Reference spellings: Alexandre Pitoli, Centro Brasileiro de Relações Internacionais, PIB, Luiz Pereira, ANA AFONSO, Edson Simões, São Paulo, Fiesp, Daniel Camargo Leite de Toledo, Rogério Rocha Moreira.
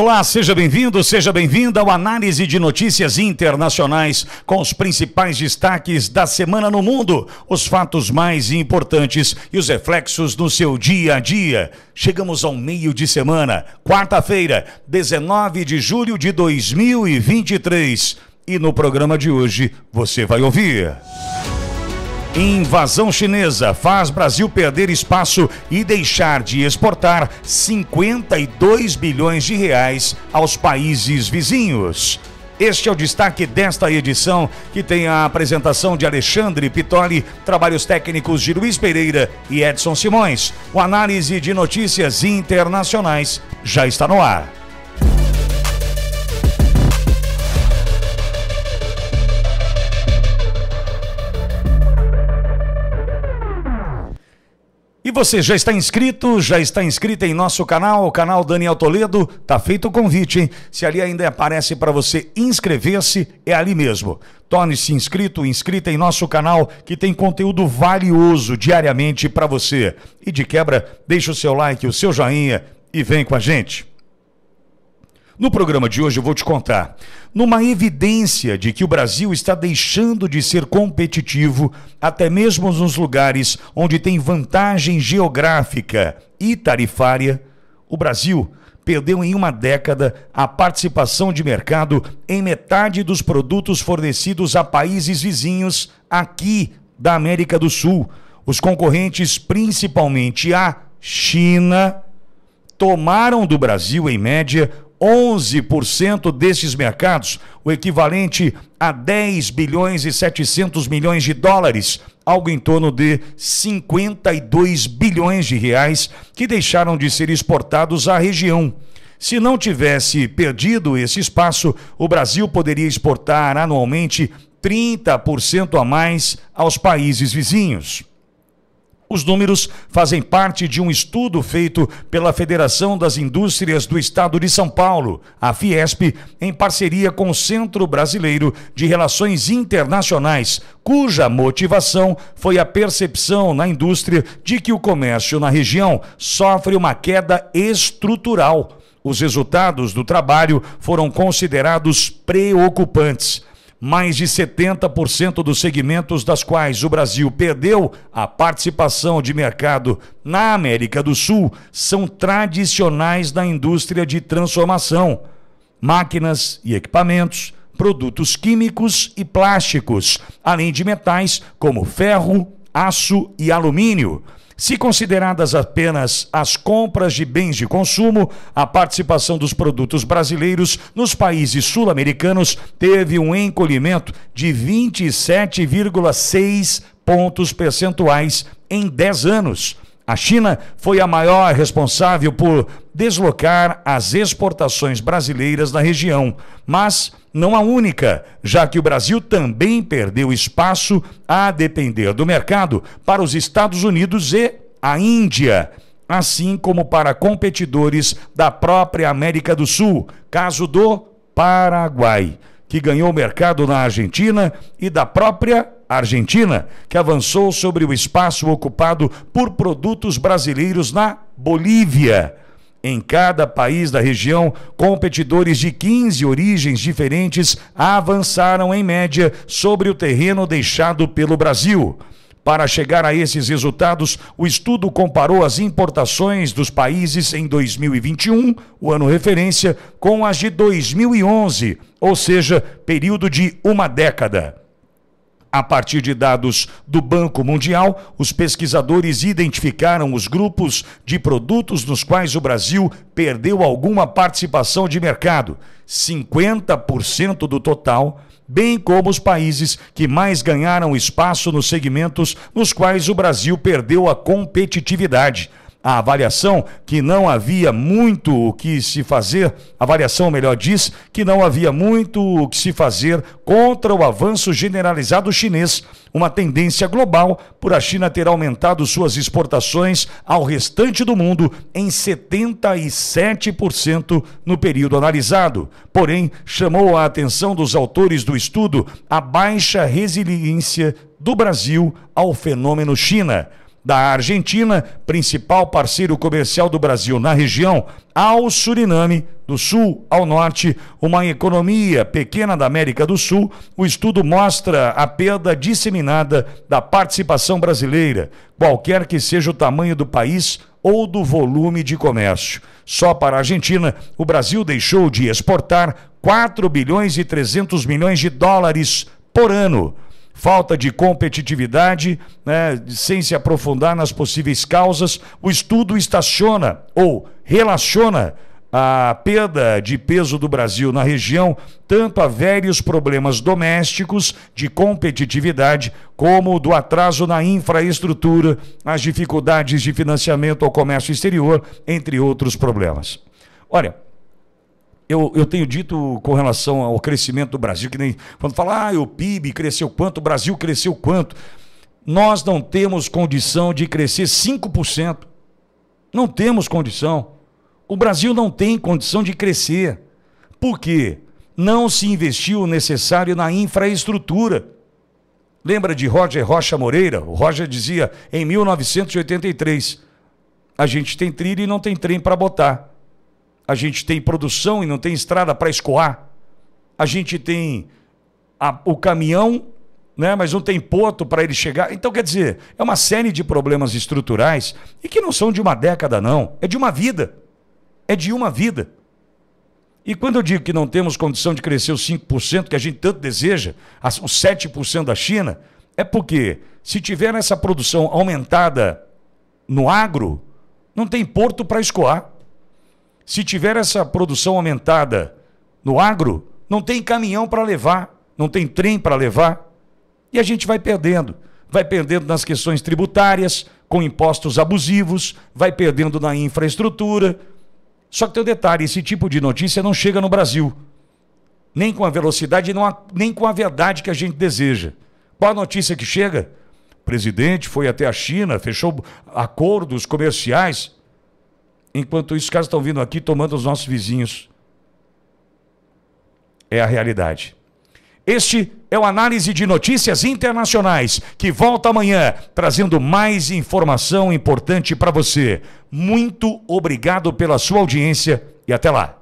Olá, seja bem-vindo, seja bem-vinda ao Análise de Notícias Internacionais, com os principais destaques da semana no mundo, os fatos mais importantes e os reflexos no seu dia a dia. Chegamos ao meio de semana, quarta-feira, 19 de julho de 2023. E no programa de hoje você vai ouvir... Invasão chinesa faz Brasil perder espaço e deixar de exportar 52 bilhões de reais aos países vizinhos. Este é o destaque desta edição, que tem a apresentação de Alexandre Pitoli, trabalhos técnicos de Luiz Pereira e Edson Simões. O Análise de Notícias Internacionais já está no ar. E você já está inscrito, já está inscrita em nosso canal, o canal Daniel Toledo? Tá feito o convite, hein? Se ali ainda aparece para você inscrever-se, é ali mesmo. Torne-se inscrito, inscrita em nosso canal, que tem conteúdo valioso diariamente para você. E de quebra, deixa o seu like, o seu joinha e vem com a gente. No programa de hoje eu vou te contar. Numa evidência de que o Brasil está deixando de ser competitivo, até mesmo nos lugares onde tem vantagem geográfica e tarifária, o Brasil perdeu em uma década a participação de mercado em metade dos produtos fornecidos a países vizinhos aqui da América do Sul. Os concorrentes, principalmente a China, tomaram do Brasil, em média, 11% desses mercados, o equivalente a 10 bilhões e 700 milhões de dólares, algo em torno de 52 bilhões de reais, que deixaram de ser exportados à região. Se não tivesse perdido esse espaço, o Brasil poderia exportar anualmente 30% a mais aos países vizinhos. Os números fazem parte de um estudo feito pela Federação das Indústrias do Estado de São Paulo, a Fiesp, em parceria com o Centro Brasileiro de Relações Internacionais, cuja motivação foi a percepção na indústria de que o comércio na região sofre uma queda estrutural. Os resultados do trabalho foram considerados preocupantes. Mais de 70% dos segmentos das quais o Brasil perdeu a participação de mercado na América do Sul são tradicionais da indústria de transformação. Máquinas e equipamentos, produtos químicos e plásticos, além de metais como ferro, aço e alumínio. Se consideradas apenas as compras de bens de consumo, a participação dos produtos brasileiros nos países sul-americanos teve um encolhimento de 27,6 pontos percentuais em 10 anos. A China foi a maior responsável por deslocar as exportações brasileiras na região, mas não a única, já que o Brasil também perdeu espaço, a depender do mercado, para os Estados Unidos e a Índia, assim como para competidores da própria América do Sul, caso do Paraguai, que ganhou mercado na Argentina, e da própria Argentina, que avançou sobre o espaço ocupado por produtos brasileiros na Bolívia. Em cada país da região, competidores de 15 origens diferentes avançaram, em média, sobre o terreno deixado pelo Brasil. Para chegar a esses resultados, o estudo comparou as importações dos países em 2021, o ano referência, com as de 2011, ou seja, período de uma década. A partir de dados do Banco Mundial, os pesquisadores identificaram os grupos de produtos nos quais o Brasil perdeu alguma participação de mercado, 50% do total, bem como os países que mais ganharam espaço nos segmentos nos quais o Brasil perdeu a competitividade. A avaliação que não havia muito o que se fazer, a avaliação, melhor, diz que não havia muito o que se fazer contra o avanço generalizado chinês, uma tendência global por a China ter aumentado suas exportações ao restante do mundo em 77% no período analisado. Porém, chamou a atenção dos autores do estudo a baixa resiliência do Brasil ao fenômeno China. da Argentina, principal parceiro comercial do Brasil na região, ao Suriname, do sul ao norte, uma economia pequena da América do Sul, o estudo mostra a perda disseminada da participação brasileira, qualquer que seja o tamanho do país ou do volume de comércio. Só para a Argentina, o Brasil deixou de exportar 4 bilhões e 300 milhões de dólares por ano. Falta de competitividade, né, sem se aprofundar nas possíveis causas, o estudo estaciona ou relaciona a perda de peso do Brasil na região tanto a velhos problemas domésticos de competitividade, como do atraso na infraestrutura, as dificuldades de financiamento ao comércio exterior, entre outros problemas. Olha, Eu tenho dito com relação ao crescimento do Brasil, que nem quando fala, o PIB cresceu quanto, o Brasil cresceu quanto. Nós não temos condição de crescer 5%. Não temos condição. O Brasil não tem condição de crescer. Por quê? Não se investiu o necessário na infraestrutura. Lembra de Rogério Rocha Moreira? O Roger dizia, em 1983, a gente tem trilha e não tem trem para botar. A gente tem produção e não tem estrada para escoar. A gente tem o caminhão, né, mas não tem porto para ele chegar. Então, quer dizer, é uma série de problemas estruturais e que não são de uma década, não. É de uma vida. É de uma vida. E quando eu digo que não temos condição de crescer os 5% que a gente tanto deseja, os 7% da China, é porque se tiver essa produção aumentada no agro, não tem porto para escoar. Se tiver essa produção aumentada no agro, não tem caminhão para levar, não tem trem para levar. E a gente vai perdendo. Vai perdendo nas questões tributárias, com impostos abusivos, vai perdendo na infraestrutura. Só que tem um detalhe, esse tipo de notícia não chega no Brasil. Nem com a velocidade, nem com a verdade que a gente deseja. Qual a notícia que chega? O presidente foi até a China, fechou acordos comerciais. Enquanto isso, os caras estão vindo aqui tomando os nossos vizinhos. É a realidade. Este é o Análise de Notícias Internacionais, que volta amanhã, trazendo mais informação importante para você. Muito obrigado pela sua audiência e até lá.